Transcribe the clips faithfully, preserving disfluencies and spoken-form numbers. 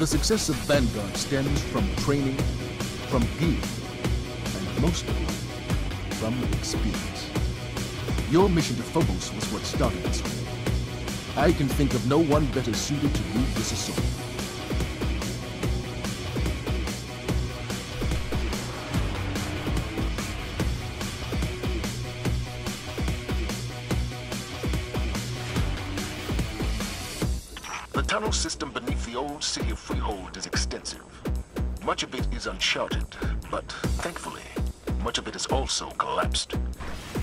The success of Vanguard stems from training, from gear, and most of all, from experience. Your mission to Phobos was what started this war. I can think of no one better suited to lead this assault. The tunnel system beneath the old city of Freehold is extensive. Much of it is uncharted, but thankfully, much of it is also collapsed.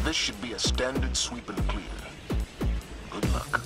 This should be a standard sweep and clear. Good luck.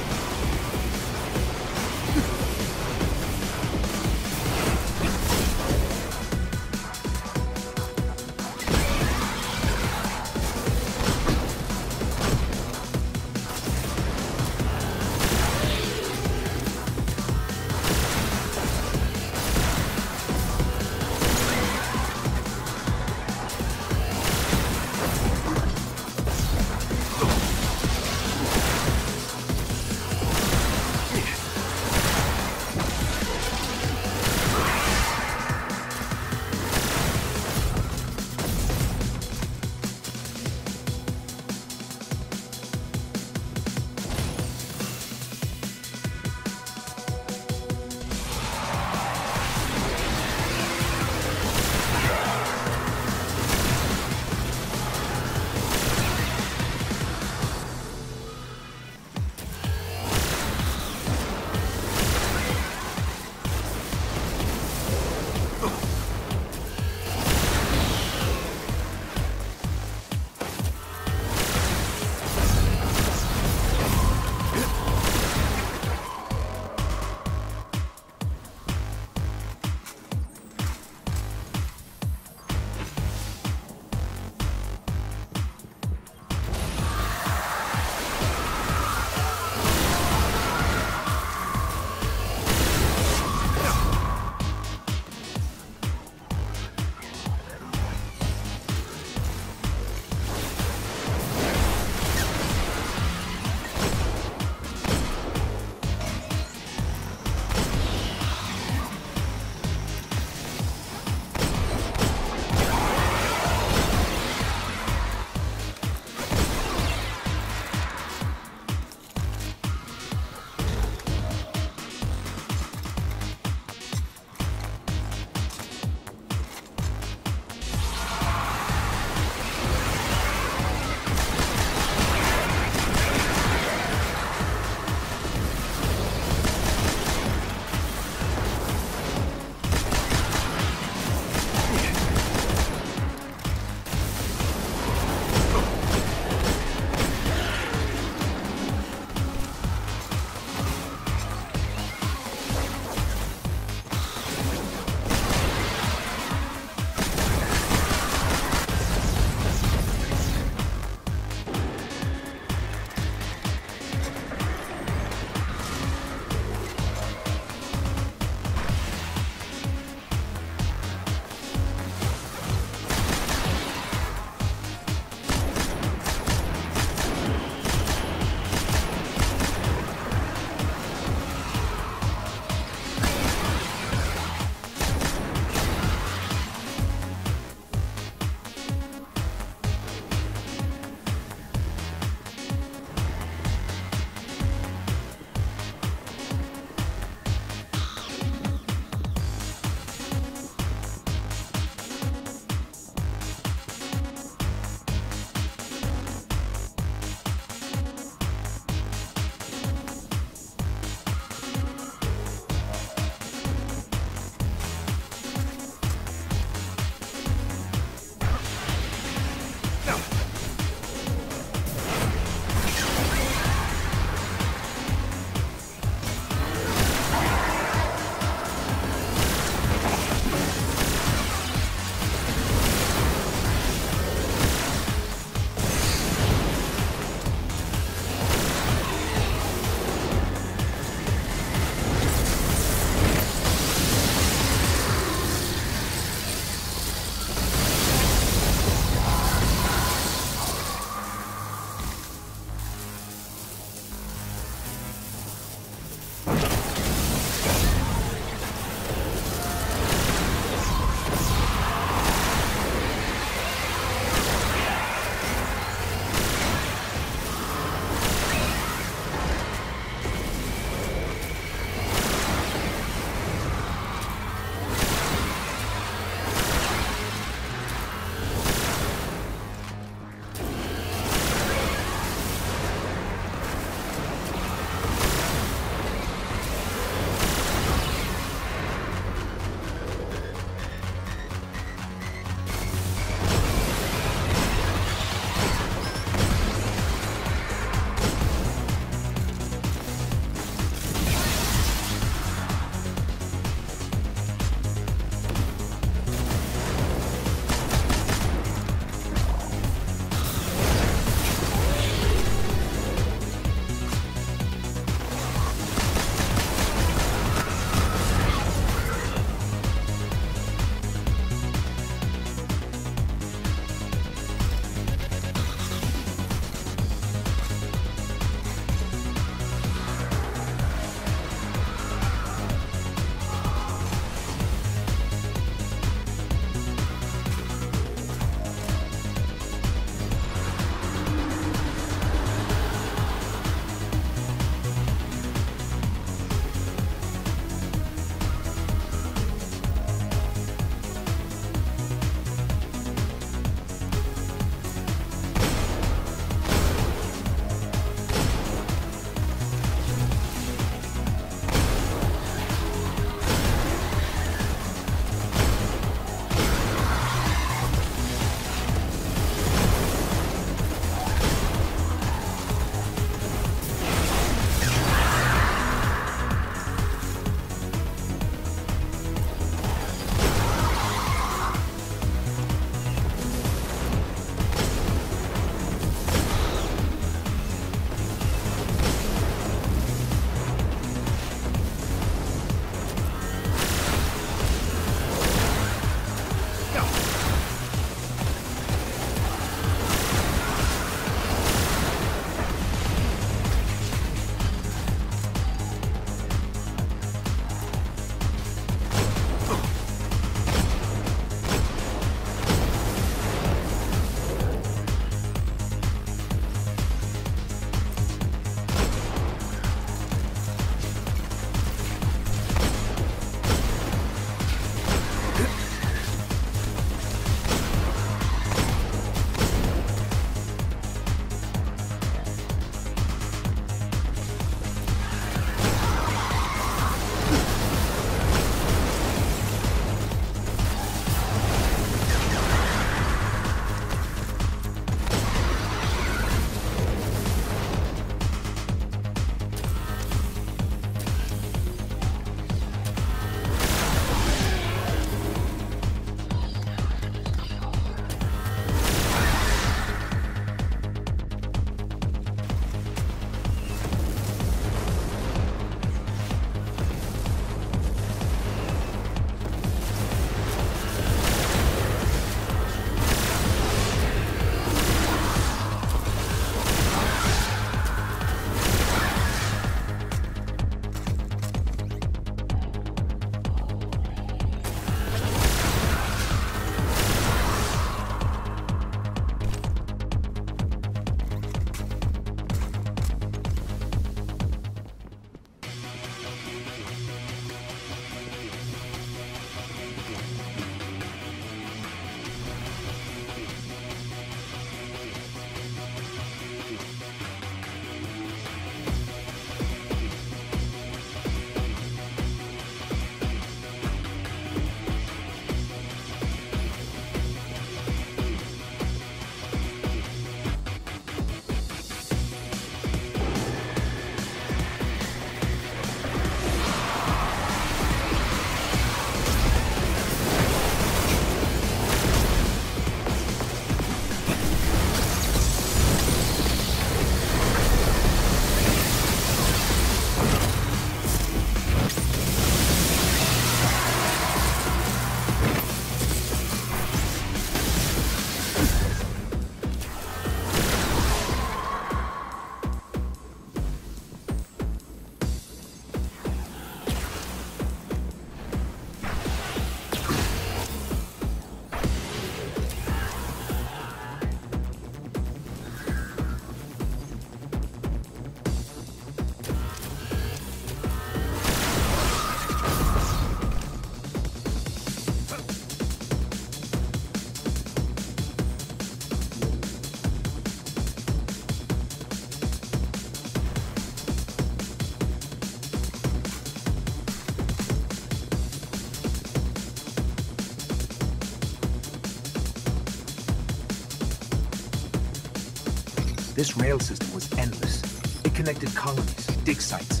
This rail system was endless. It connected colonies, dig sites.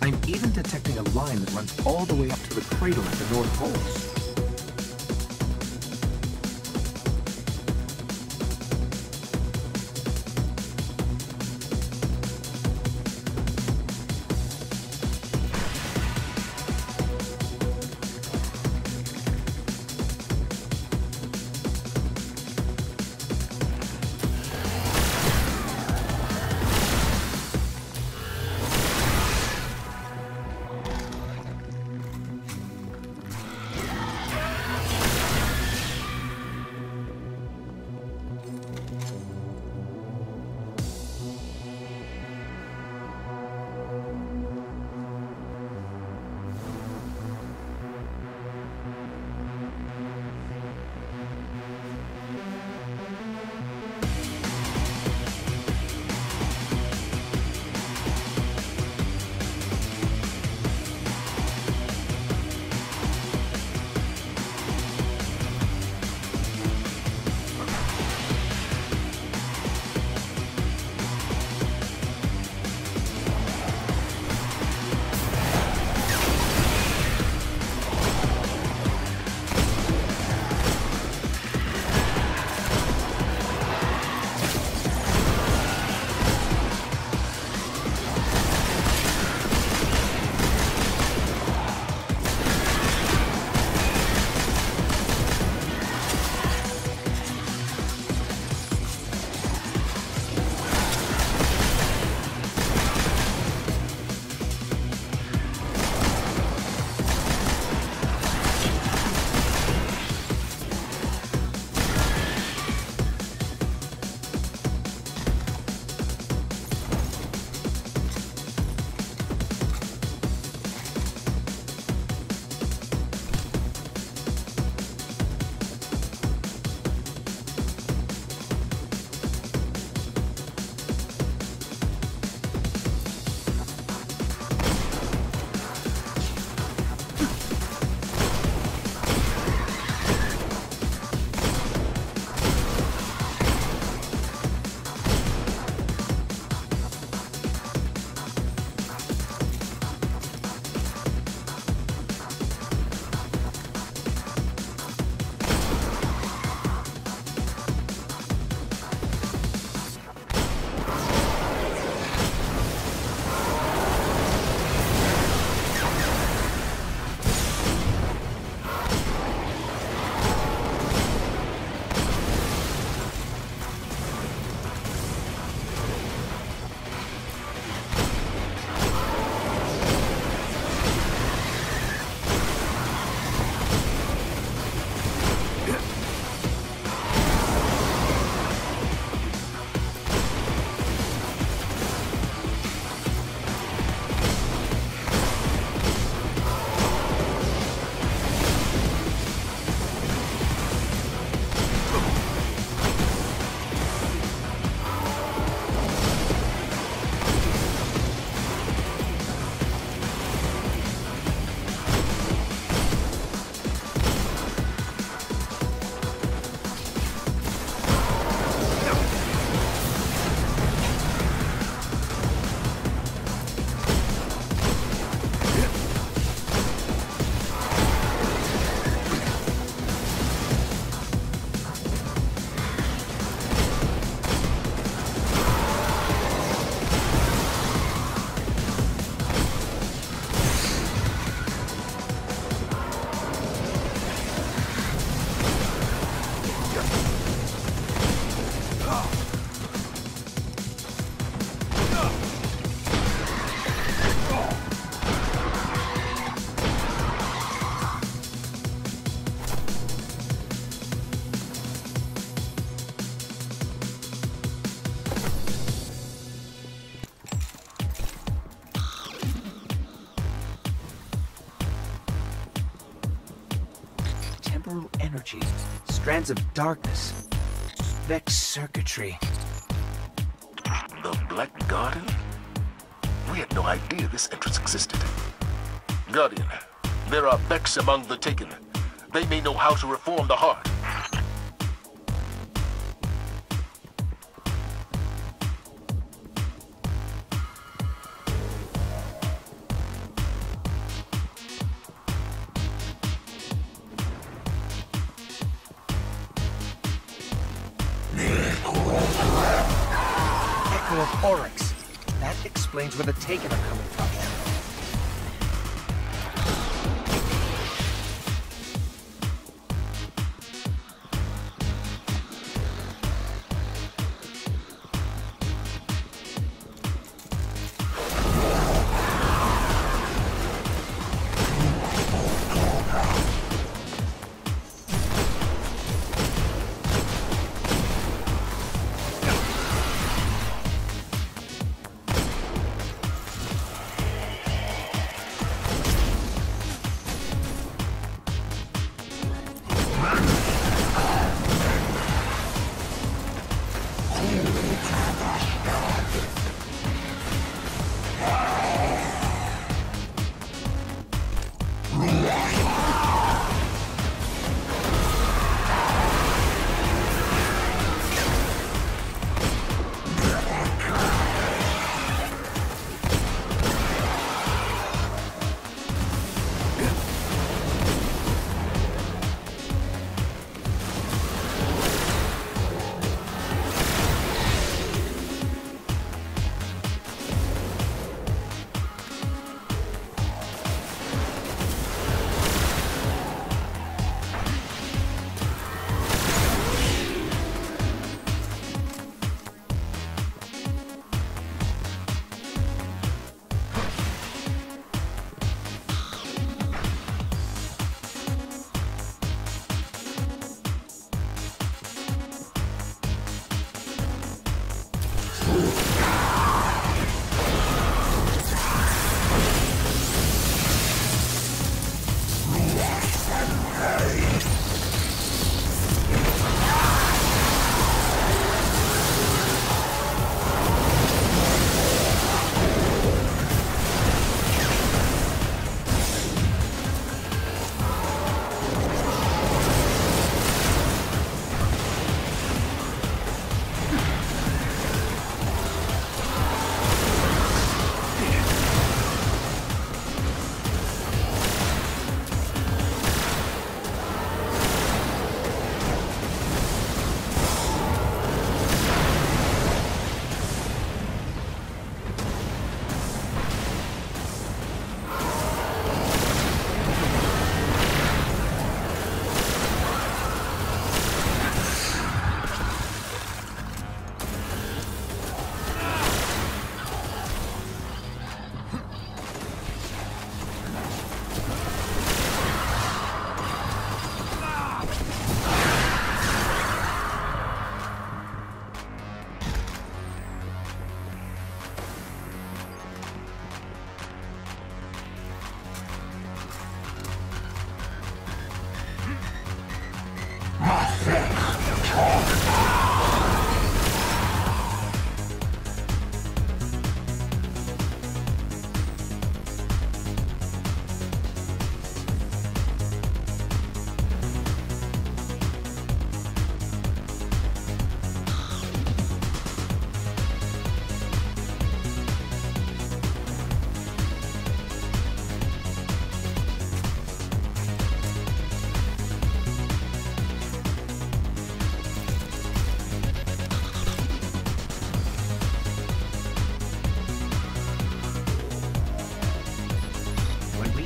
I'm even detecting a line that runs all the way up to the cradle at the North Pole. Energies, strands of darkness, Vex circuitry. The Black Garden? We had no idea this entrance existed. Guardian, there are Vex among the Taken. They may know how to reform the heart. people of Oryx. That explains where the Taken are coming from.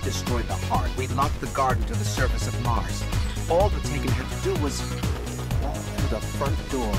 Destroyed the heart, we locked the garden to the surface of Mars. All the Taken had to do was walk through the front door.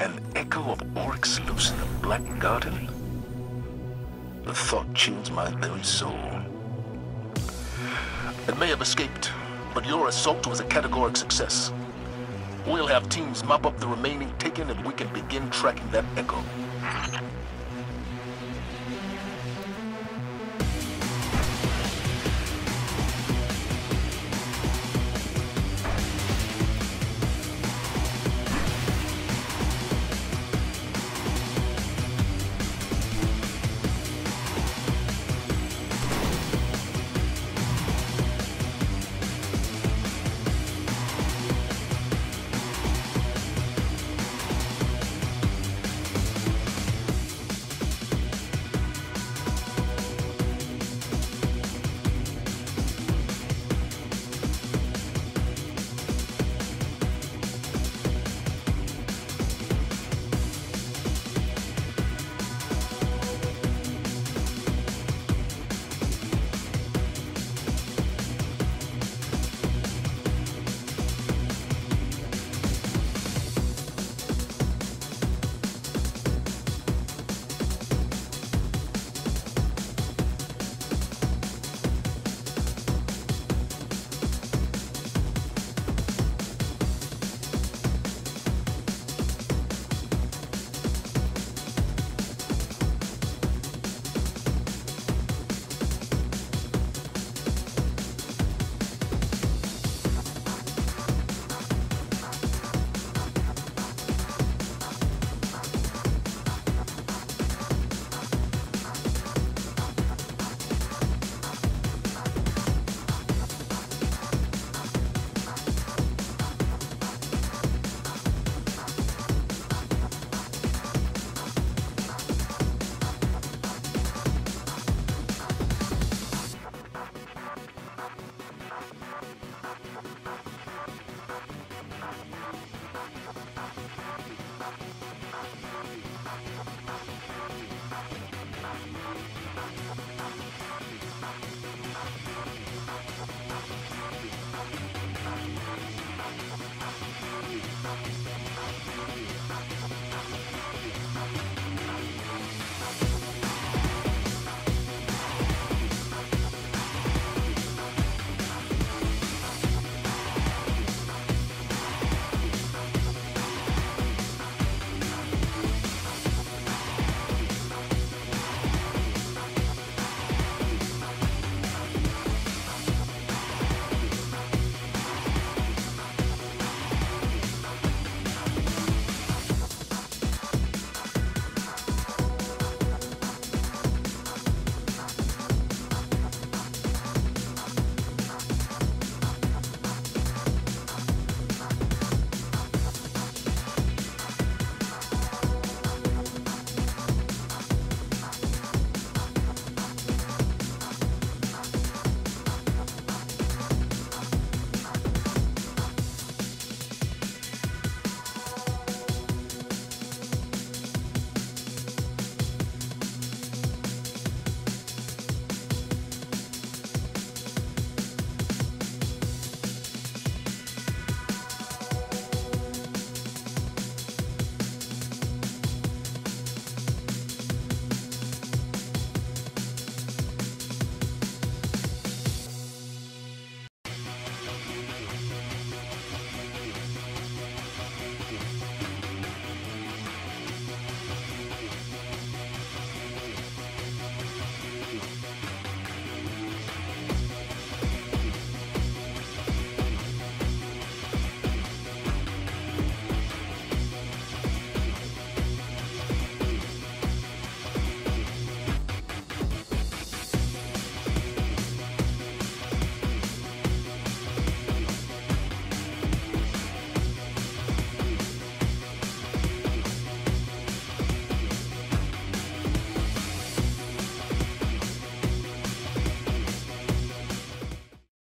An echo of Oryx loose in the Black Garden? The thought chills my very soul. It may have escaped, but your assault was a categoric success. We'll have teams mop up the remaining Taken, and we can begin tracking that echo.